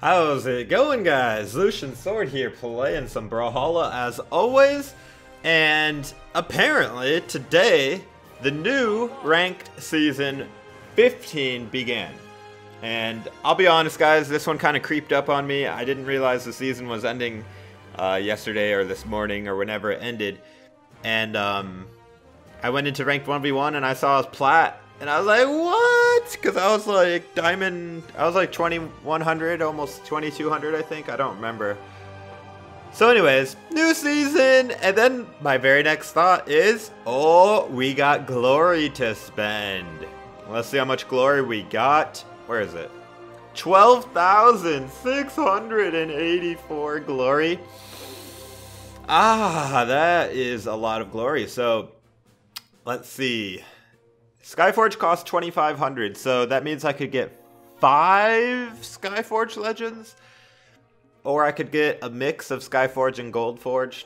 How's it going, guys? Lucian Sword here, playing some Brawlhalla as always, and apparently today the new ranked season 15 began. And I'll be honest, guys, this one kind of creeped up on me. I didn't realize the season was ending yesterday or this morning or whenever it ended, and I went into ranked 1v1 and I saw I was plat. And I was like, what? Because I was like diamond, I was like 2100, almost 2200, I think. I don't remember. So anyways, new season. And then my very next thought is, oh, we got glory to spend. Let's see how much glory we got. Where is it? 12,684 glory. Ah, that is a lot of glory. So let's see. Skyforge costs 2,500, so that means I could get 5 Skyforge Legends, or I could get a mix of Skyforge and Goldforged.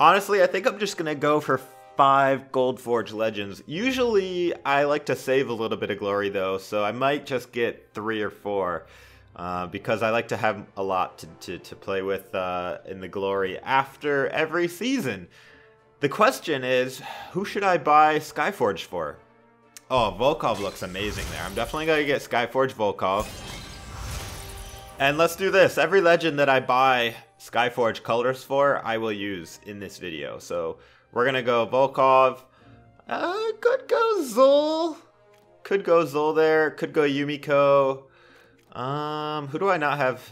Honestly, I think I'm just going to go for 5 Goldforged Legends. Usually, I like to save a little bit of glory, though, so I might just get 3 or 4, because I like to have a lot to play with in the glory after every season. The question is, who should I buy Skyforge for? Oh, Volkov looks amazing there. I'm definitely going to get Skyforge Volkov. And let's do this. Every legend that I buy Skyforge colors for, I will use in this video. So we're going to go Volkov. Could go Zul. Could go Zul there. Could go Yumiko. Who do I not have?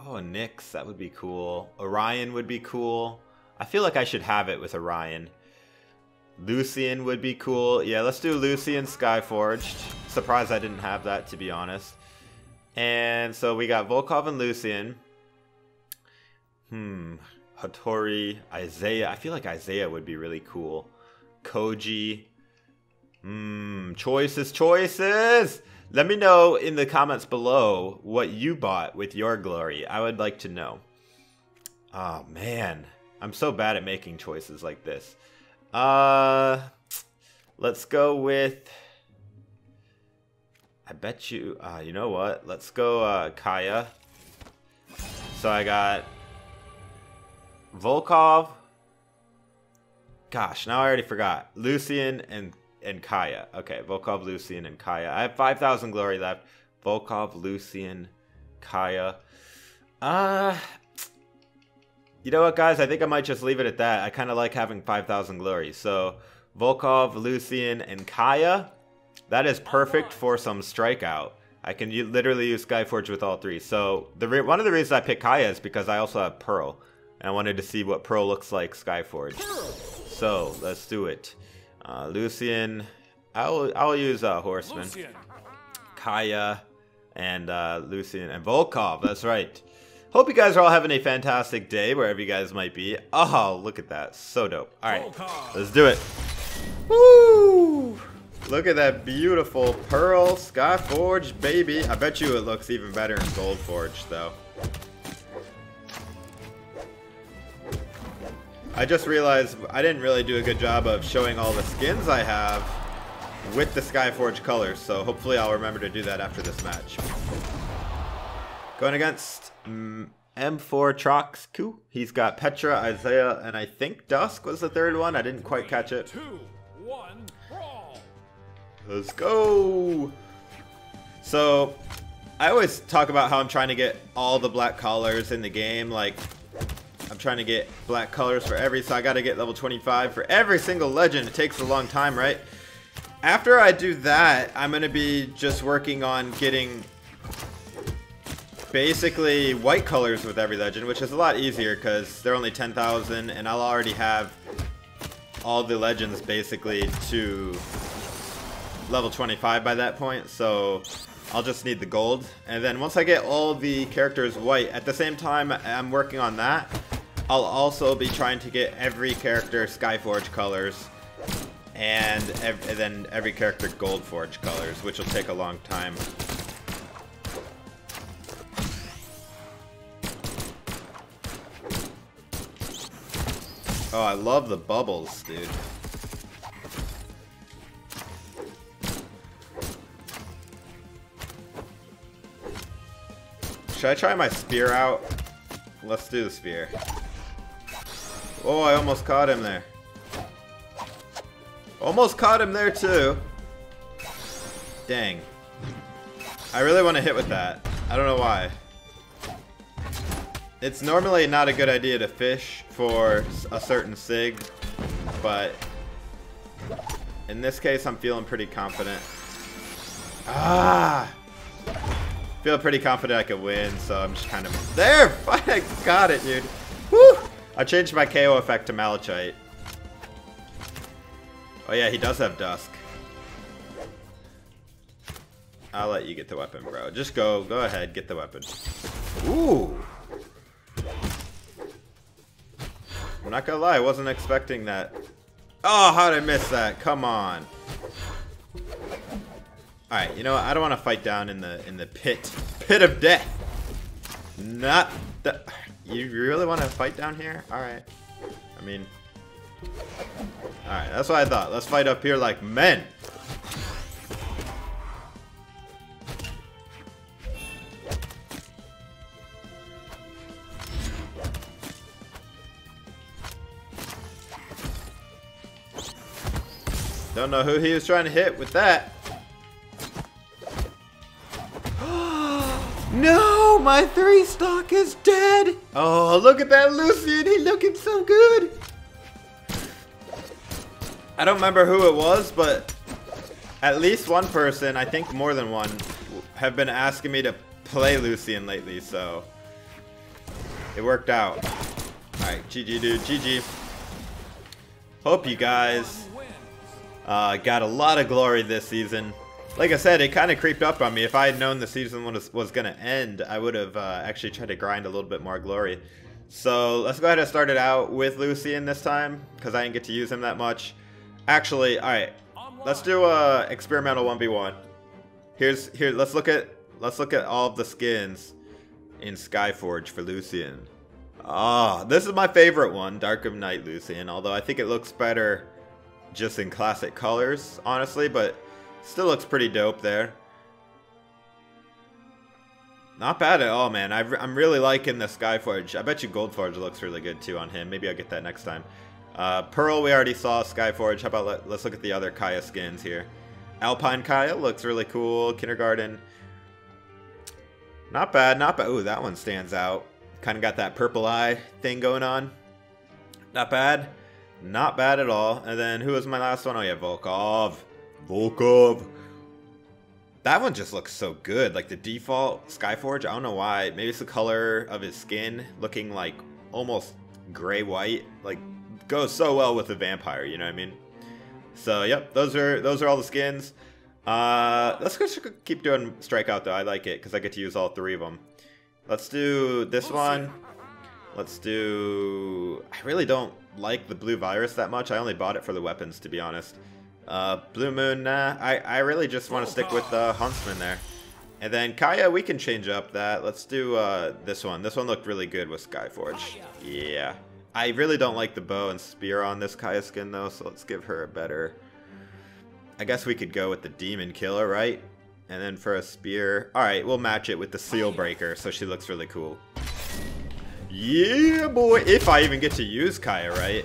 Oh, Nyx. That would be cool. Orion would be cool. I feel like I should have it with Orion. Lucian would be cool. Yeah, let's do Lucian Skyforged. Surprised I didn't have that, to be honest. And so we got Volkov and Lucian. Hattori, Isaiah. I feel like Isaiah would be really cool. Koji. Choices, choices! Let me know in the comments below what you bought with your glory. I would like to know. Oh, man. I'm so bad at making choices like this. Let's go with, I bet you, you know what, let's go, Kaya. So I got Volkov, gosh, now I already forgot, Lucian and Kaya. Okay, Volkov, Lucian, and Kaya. I have 5,000 glory left. Volkov, Lucian, Kaya. You know what, guys? I think I might just leave it at that. I kind of like having 5,000 glory. So, Volkov, Lucian, and Kaya. That is perfect for some strikeout. I can literally use Skyforge with all three. So, one of the reasons I picked Kaya is because I also have Pearl. And I wanted to see what Pearl looks like Skyforge. So, let's do it. Lucian. I'll use Horseman. Lucian. Kaya. And Lucian. And Volkov. That's right. Hope you guys are all having a fantastic day, wherever you guys might be. Oh, look at that. So dope. Alright, let's do it. Woo! Look at that beautiful Pearl Skyforge, baby. I bet you it looks even better in Goldforge, though. I just realized I didn't really do a good job of showing all the skins I have with the Skyforge colors, so hopefully I'll remember to do that after this match. Going against M4 Troxku. He's got Petra, Isaiah, and I think Dusk was the third one. I didn't quite catch it. 3, 2, 1, brawl. Let's go! So, I always talk about how I'm trying to get all the black collars in the game. Like, I'm trying to get black collars for every, so I gotta get level 25 for every single legend. It takes a long time, right? After I do that, I'm gonna be just working on getting basically white colors with every legend, which is a lot easier because they're only 10,000, and I'll already have all the legends basically to level 25 by that point, so I'll just need the gold. And then once I get all the characters white, at the same time I'm working on that, I'll also be trying to get every character Skyforge colors and then every character Goldforge colors, which will take a long time. Oh, I love the bubbles, dude. Should I try my spear out? Let's do the spear. Oh, I almost caught him there. Almost caught him there too. Dang. I really want to hit with that. I don't know why. It's normally not a good idea to fish for a certain sig, but in this case I'm feeling pretty confident. Ah! Feel pretty confident I could win, so I'm just kind of... There! I got it, dude! Woo! I changed my KO effect to Malachite. Oh yeah, he does have Dusk. I'll let you get the weapon, bro. Just go. Go ahead. Get the weapon. Ooh! I'm not gonna lie, I wasn't expecting that. Oh, how'd I miss that? Come on. Alright, you know what? I don't want to fight down in the pit. Pit of death! Not the... You really want to fight down here? Alright. I mean... Alright, that's what I thought. Let's fight up here like men! Don't know who he was trying to hit with that. No, my 3-stock is dead. Oh, look at that Lucian. He's looking so good. I don't remember who it was, but at least one person, I think more than one, have been asking me to play Lucian lately, so it worked out. All right, GG, dude, GG. Hope you guys... got a lot of glory this season. Like I said, it kind of creeped up on me. If I had known the season was going to end, I would have actually tried to grind a little bit more glory. So let's go ahead and start it out with Lucian this time, because I didn't get to use him that much. Actually, alright, let's do a experimental 1v1. Here. Let's look at all of the skins in Skyforge for Lucian. Ah, this is my favorite one, Dark of Night Lucian. Although I think it looks better just in classic colors, honestly, but still looks pretty dope there. Not bad at all, man. I'm really liking the Skyforge. I bet you Goldforged looks really good too on him. Maybe I'll get that next time. Pearl, we already saw Skyforge. How about let's look at the other Kaya skins here. Alpine Kaya looks really cool. Kindergarten. Not bad, not bad. Ooh, that one stands out. Kind of got that purple eye thing going on. Not bad. Not bad at all. And then who was my last one? Oh yeah, Volkov. That one just looks so good. Like the default Skyforge, I don't know why. Maybe it's the color of his skin looking like almost gray-white. Like goes so well with the vampire, you know what I mean? So yep, those are all the skins. Let's just keep doing Strikeout though. I like it because I get to use all three of them. Let's do this one. Let's do... I really don't like the blue virus that much. I only bought it for the weapons, to be honest. Blue Moon, nah. I really just want to stick with the Huntsman there. And then Kaya, we can change up that. Let's do this one. This one looked really good with Skyforge. Yeah. I really don't like the bow and spear on this Kaya skin, though, so let's give her a better... I guess we could go with the Demon Killer, right? And then for a spear... Alright, we'll match it with the Seal Breaker, so she looks really cool. Yeah, boy. If I even get to use Kaya, right?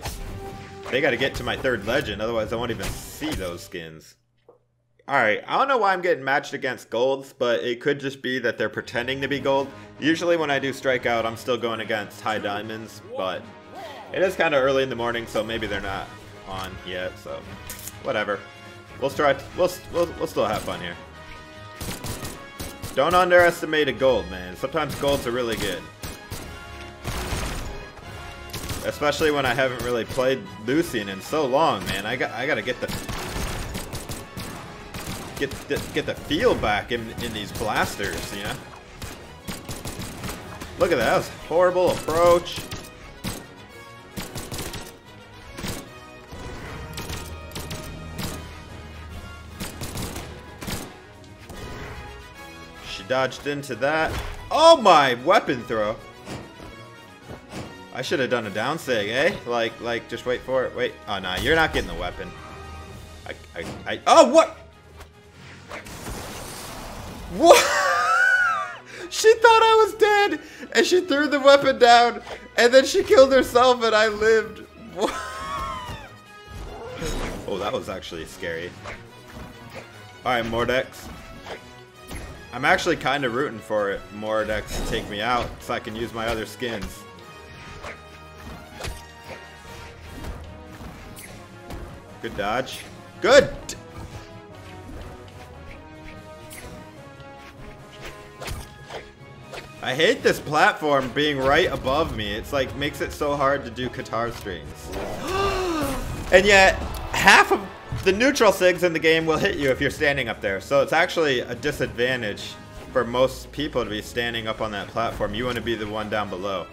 They gotta get to my 3rd legend, otherwise I won't even see those skins. Alright, I don't know why I'm getting matched against golds, but it could just be that they're pretending to be gold. Usually when I do Strikeout, I'm still going against high diamonds, but it is kind of early in the morning, so maybe they're not on yet, so whatever. We'll still have fun here. Don't underestimate a gold, man. Sometimes golds are really good. Especially when I haven't really played Lucian in so long, man. I gotta get the feel back in these blasters, you know. Look at that! That was a horrible approach. She dodged into that. Oh my weapon throw! I should have done a down sig, eh? Like, just wait for it. Wait. Oh, no, you're not getting the weapon. Oh, what? What? She thought I was dead, and she threw the weapon down, and then she killed herself, and I lived. Oh, that was actually scary. Alright, Mordex. I'm actually kind of rooting for it, Mordex, to take me out so I can use my other skins. Good dodge. Good! I hate this platform being right above me. It's like, makes it so hard to do guitar strings. And yet, half of the neutral sigs in the game will hit you if you're standing up there. So it's actually a disadvantage for most people to be standing up on that platform. You want to be the one down below.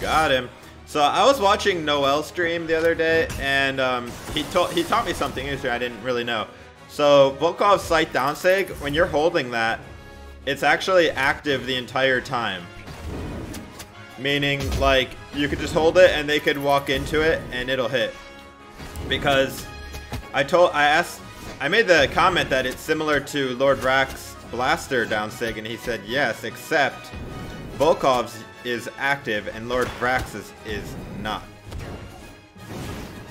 Got him. So I was watching Noel's stream the other day, and he taught me something interesting I didn't really know. So Volkov's slight down sig, when you're holding that, it's actually active the entire time. Meaning, like, you could just hold it and they could walk into it and it'll hit. Because I made the comment that it's similar to Lord Brax's blaster down sig, and he said yes, except Volkov's is active and Lord Brax's is not.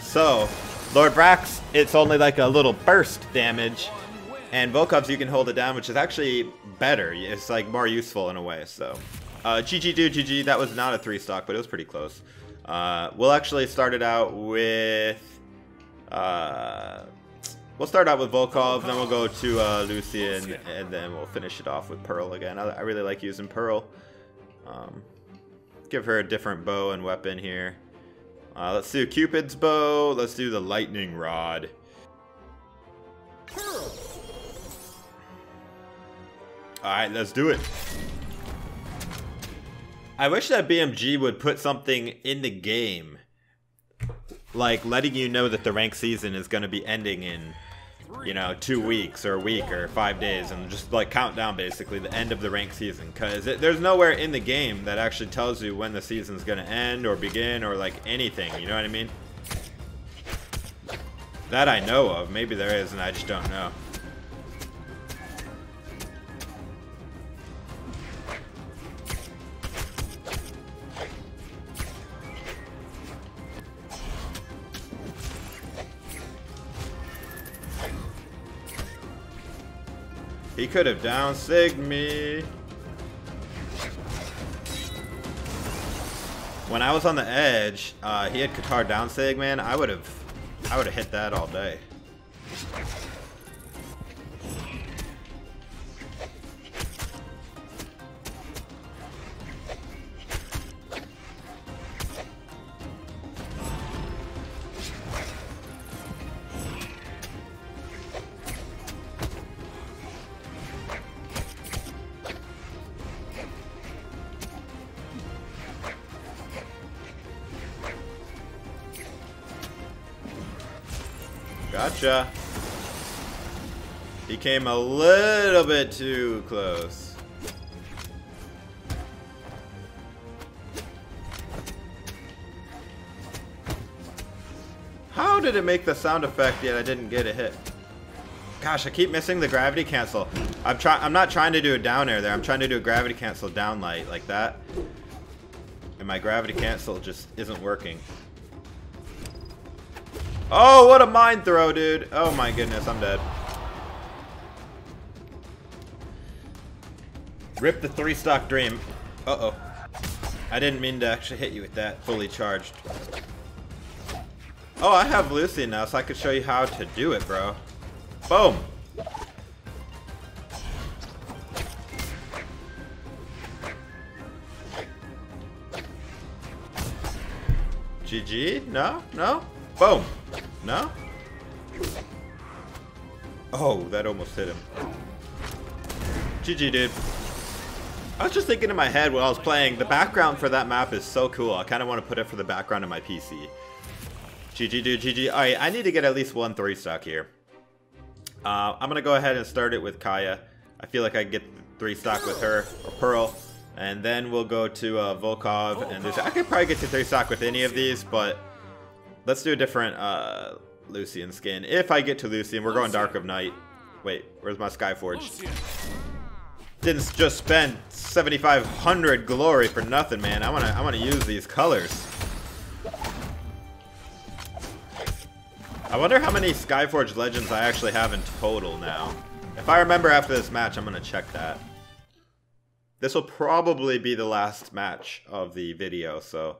So Lord Brax, it's only like a little burst damage, and Volkov's you can hold it down, which is actually better. It's like more useful in a way. So GG dude, GG. That was not a 3-stock, but it was pretty close. We'll actually start it out with we'll start out with Volkov, then we'll go to Lucian, and then we'll finish it off with Pearl again. I really like using Pearl. Give her a different bow and weapon here. Let's do Cupid's bow. Let's do the lightning rod. Alright, let's do it. I wish that BMG would put something in the game, like letting you know that the ranked season is going to be ending in, you know, 2 weeks or a week or 5 days, and just like countdown basically the end of the ranked season, because there's nowhere in the game that actually tells you when the season's gonna end or begin or like anything, you know what I mean? That I know of. Maybe there is and I just don't know. He could have downsigged me. When I was on the edge, he had Qatar downsig, man. I would have hit that all day. Gotcha. He came a little bit too close. How did it make the sound effect yet I didn't get a hit? Gosh, I keep missing the gravity cancel. I'm not trying to do a down air there. I'm trying to do a gravity cancel down light like that. And my gravity cancel just isn't working. Oh, what a mind throw, dude. Oh my goodness, I'm dead. Rip the 3-stock dream. Uh-oh. I didn't mean to actually hit you with that fully charged. Oh, I have Lucy now, so I could show you how to do it, bro. Boom. GG? No? No? Boom. No? Oh, that almost hit him. GG, dude. I was just thinking in my head while I was playing, the background for that map is so cool. I kind of want to put it for the background of my PC. GG, dude, GG. Alright, I need to get at least one 3-stock here. I'm going to go ahead and start it with Kaya. I feel like I can get 3-stock with her, or Pearl. And then we'll go to Volkov, and Lucy. I could probably get to 3-stock with any of these, but let's do a different Lucian skin. If I get to Lucian, we're going Dark of Night. Wait, where's my Skyforge? Didn't just spend 7,500 glory for nothing, man. I wanna use these colors. I wonder how many Skyforge Legends I actually have in total now. If I remember after this match, I'm gonna check that. This will probably be the last match of the video, so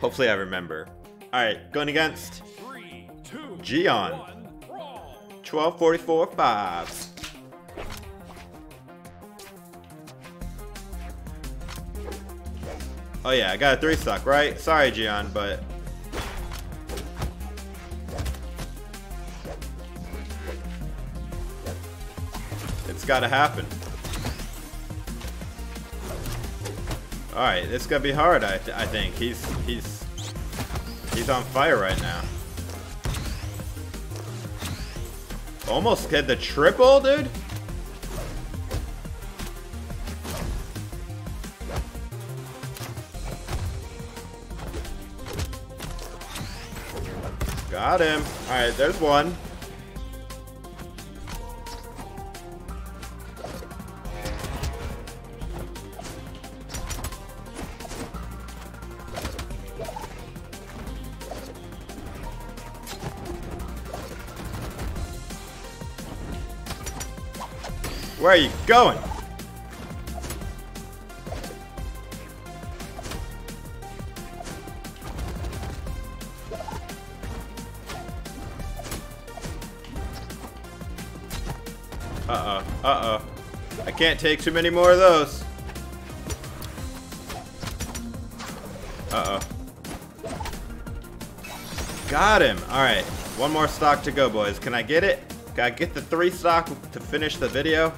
hopefully I remember. All right, going against Gion. 1244-5. Oh yeah, I got a 3-stock, right? Sorry, Gion, but it's gotta happen. Alright, it's gonna be hard, I think. He's on fire right now. Almost hit the triple, dude. Got him. All right, there's one. Where are you going? I can't take too many more of those. Got him. All right, one more stock to go, boys. Can I get it? Can I get the 3-stock to finish the video?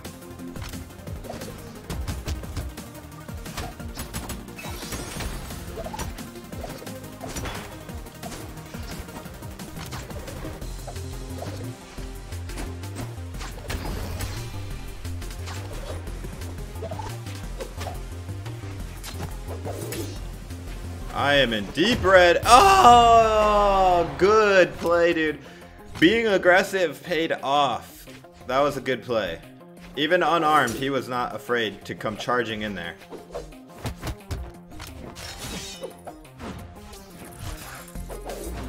I am in deep red. Oh, good play, dude. Being aggressive paid off. That was a good play. Even unarmed, he was not afraid to come charging in there.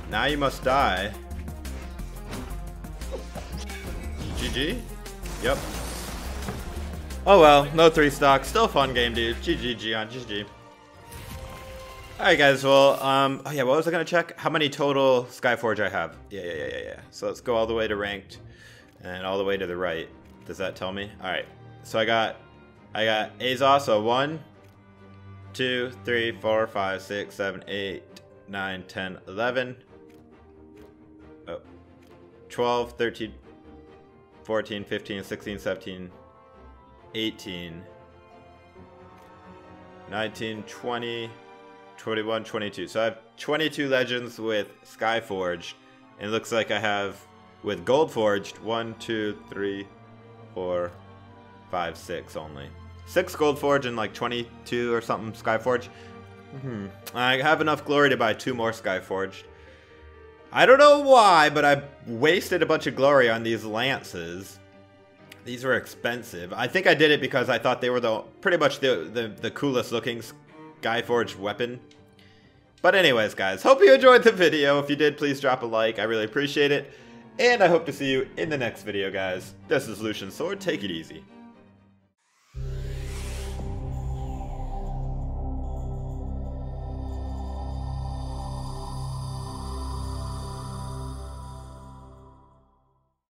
Now you must die. GG? Yep. Oh well, no 3-stock. Still fun game, dude. GG, Gion, GG. Alright guys, well, oh yeah, what was I gonna check? How many total Skyforge I have? Yeah. So let's go all the way to ranked and all the way to the right. Does that tell me? Alright. So I got Azos, so 1, 2, 3, 4, 5, 6, 7, 8, 9, 10, 11. Oh. 12, 13, 14, 15, 16, 17, 18, 19, 20. 21, 22. So I have 22 legends with Skyforge, and it looks like I have with Goldforged 1, 2, 3, 4, 5, 6 only. 6 Goldforged and like 22 or something Skyforge. I have enough glory to buy 2 more Skyforged. I don't know why, but I wasted a bunch of glory on these lances. These were expensive. I think I did it because I thought they were the pretty much the coolest looking Skyforge weapon. But anyways guys, hope you enjoyed the video. If you did, please drop a like. I really appreciate it, and I hope to see you in the next video, guys. This is Lucian Sword. Take it easy.